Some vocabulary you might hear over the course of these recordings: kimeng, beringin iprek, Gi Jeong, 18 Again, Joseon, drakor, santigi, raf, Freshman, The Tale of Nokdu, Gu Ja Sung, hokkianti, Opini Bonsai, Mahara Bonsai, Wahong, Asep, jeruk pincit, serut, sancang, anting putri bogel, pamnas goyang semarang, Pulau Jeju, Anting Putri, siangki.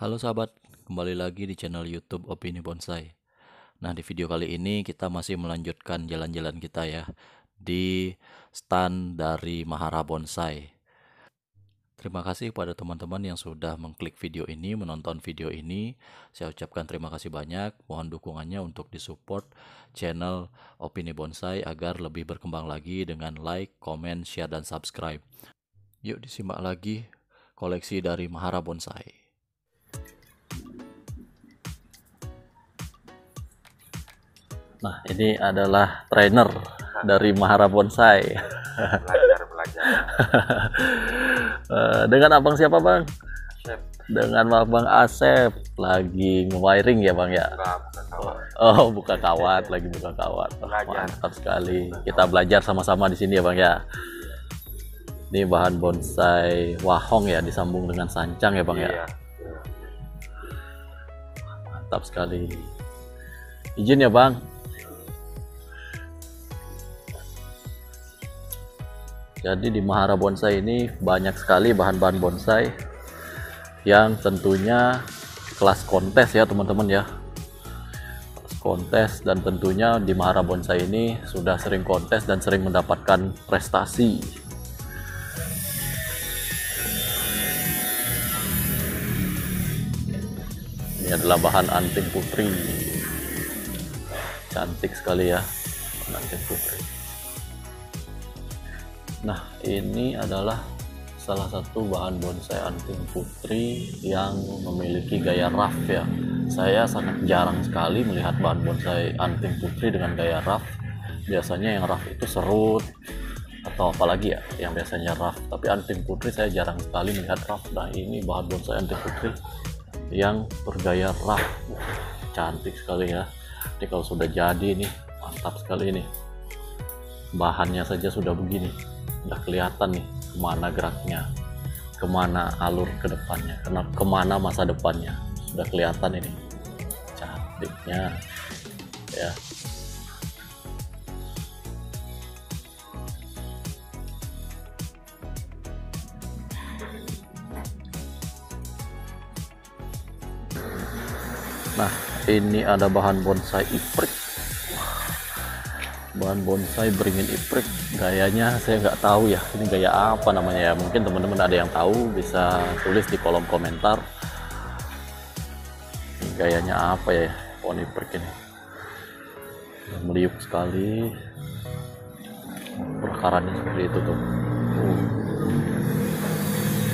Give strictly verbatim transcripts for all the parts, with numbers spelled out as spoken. Halo sahabat, kembali lagi di channel YouTube Opini Bonsai. Nah, di video kali ini kita masih melanjutkan jalan-jalan kita ya di stand dari Mahara Bonsai. Terima kasih kepada teman-teman yang sudah mengklik video ini, menonton video ini. Saya ucapkan terima kasih banyak. Mohon dukungannya untuk disupport channel Opini Bonsai agar lebih berkembang lagi dengan like, comment, share, dan subscribe. Yuk disimak lagi koleksi dari Mahara Bonsai. Nah, ini adalah trainer dari Mahara Bonsai. Belajar-belajar. Dengan abang siapa, Bang? Asep. Dengan abang Asep. Lagi nge-wiring ya, Bang, ya? Oh, buka kawat. Lagi buka kawat. Oh, mantap sekali. Kita belajar sama-sama di sini ya, Bang, ya? Ini bahan bonsai Wahong ya, disambung dengan sancang ya, Bang, ya? Mantap sekali. Izin ya, Bang? Jadi di Mahara Bonsai ini banyak sekali bahan-bahan bonsai yang tentunya kelas kontes ya teman-teman ya, kelas kontes, dan tentunya di Mahara Bonsai ini sudah sering kontes dan sering mendapatkan prestasi. Ini adalah bahan anting putri, cantik sekali ya anting putri. Nah, ini adalah salah satu bahan bonsai anting putri yang memiliki gaya raf ya. Saya sangat jarang sekali melihat bahan bonsai anting putri dengan gaya raf. Biasanya yang raf itu serut atau apalagi ya yang biasanya raf. Tapi anting putri saya jarang sekali melihat raf. Nah, ini bahan bonsai anting putri yang bergaya raf. Cantik sekali ya. Jadi kalau sudah jadi nih, mantap sekali ini. Bahannya saja sudah begini. Udah kelihatan nih kemana geraknya, kemana alur kedepannya, kemana masa depannya, sudah kelihatan ini cantiknya ya. Nah, ini ada bahan bonsai iprek, bahan bonsai beringin iprek. Gayanya saya nggak tahu ya, ini gaya apa namanya ya. Mungkin teman-teman ada yang tahu bisa tulis di kolom komentar ini gayanya apa ya pohon iprek ini. Meliuk sekali perkarannya seperti itu tuh. Uh,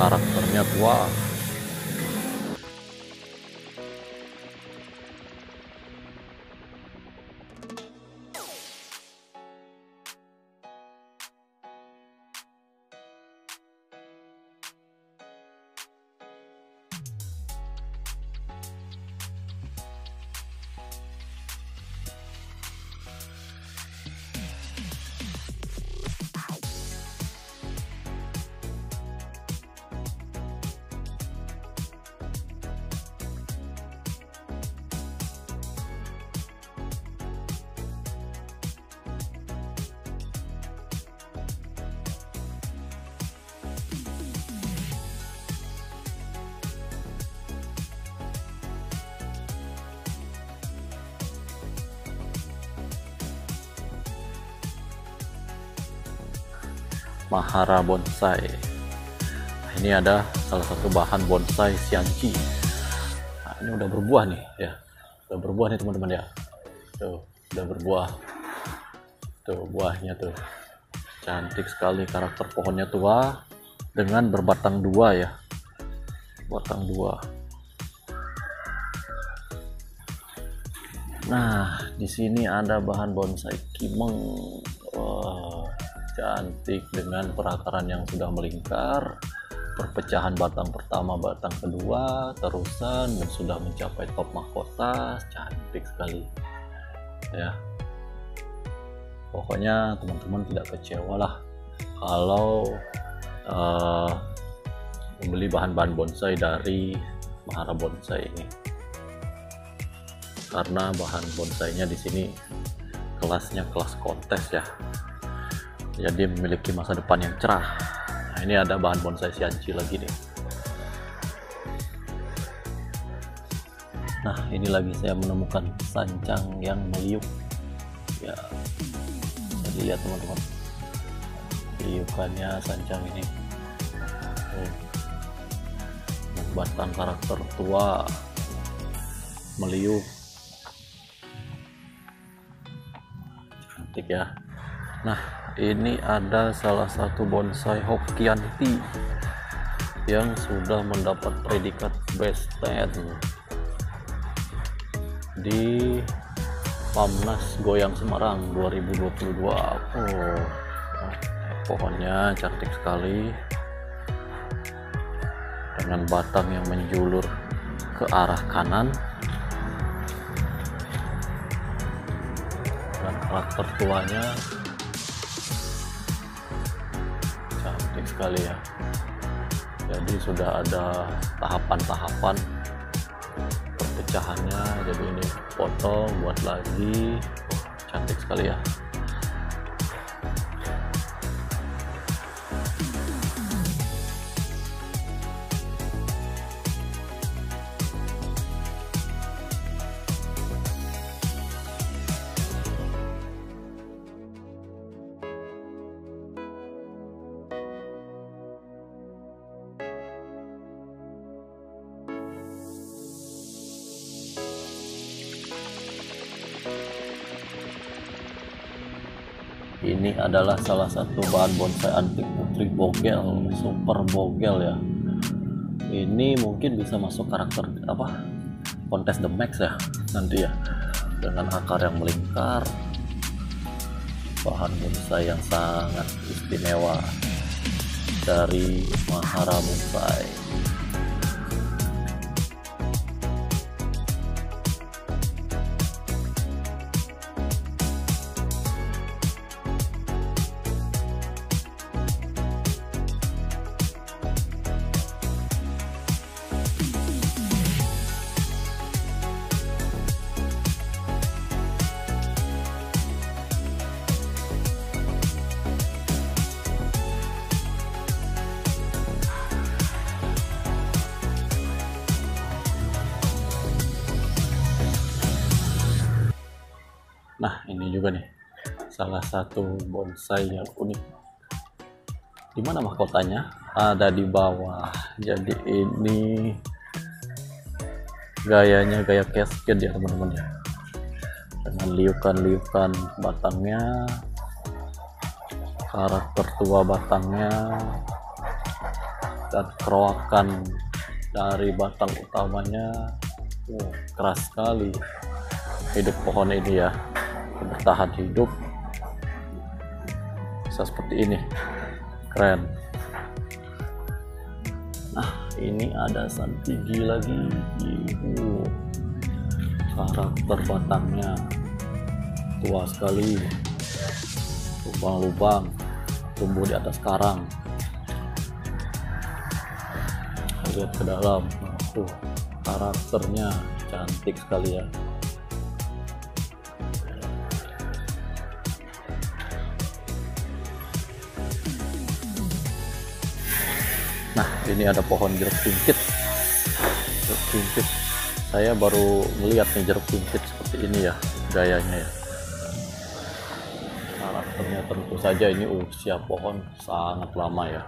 karakternya tua. Mahara Bonsai. Ini ada salah satu bahan bonsai siangki. Nah, ini udah berbuah nih ya. Udah berbuah nih teman-teman ya. Tuh, udah berbuah. Tuh, buahnya tuh. Cantik sekali, karakter pohonnya tua dengan berbatang dua ya. Batang dua. Nah, di sini ada bahan bonsai kimeng. Wow. Cantik dengan perakaran yang sudah melingkar, perpecahan batang pertama, batang kedua, terusan dan sudah mencapai top mahkota. Cantik sekali ya. Pokoknya teman-teman tidak kecewa lah kalau uh, membeli bahan-bahan bonsai dari Mahara Bonsai ini, karena bahan bonsainya di sini kelasnya kelas kontes ya. Jadi memiliki masa depan yang cerah. Nah, ini ada bahan bonsai sianci lagi nih. Nah, ini lagi saya menemukan sancang yang meliuk ya, jadi lihat teman-teman liukannya sancang ini. Hmm. Batang karakter tua meliuk cantik ya. Nah, ini ada salah satu bonsai hokkianti yang sudah mendapat predikat best ten di Pamnas Goyang Semarang dua ribu dua puluh dua. Oh, pohonnya cantik sekali dengan batang yang menjulur ke arah kanan dan karakter tuanya cantik sekali ya. Jadi sudah ada tahapan-tahapan pecahannya, jadi ini potong buat lagi. Oh, cantik sekali ya. Ini adalah salah satu bahan bonsai anting putri bogel, super bogel ya. Ini mungkin bisa masuk karakter apa kontes the max ya nanti ya, dengan akar yang melingkar. Bahan bonsai yang sangat istimewa dari Mahara Bonsai. Nah, ini juga nih salah satu bonsai yang unik. Di mana mahkotanya? Ada di bawah. Jadi ini gayanya gaya cascade ya teman-teman ya. Dengan liukan-liukan batangnya, karakter tua batangnya, dan keroakan dari batang utamanya. Oh, keras sekali hidup pohon ini ya. Bertahan hidup bisa seperti ini, keren. Nah, ini ada santigi lagi. Uh, karakter batangnya tua sekali, lubang-lubang tumbuh di atas karang. Lihat ke dalam, tuh karakternya cantik sekali ya. Nah, ini ada pohon jeruk pincit. Jeruk pincit. Saya baru melihat nih jeruk pincit seperti ini ya, gayanya ya. Karakternya tentu saja ini usia pohon sangat lama ya.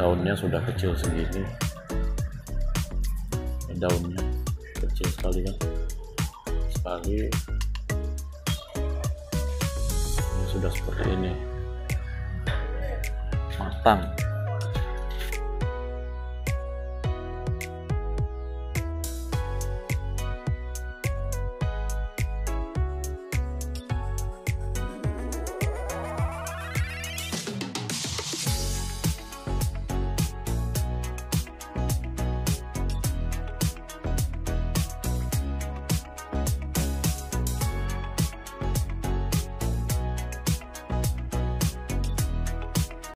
Daunnya sudah kecil segini. Ini daunnya kecil sekali kan. Sekali. Ini sudah seperti ini. Matang.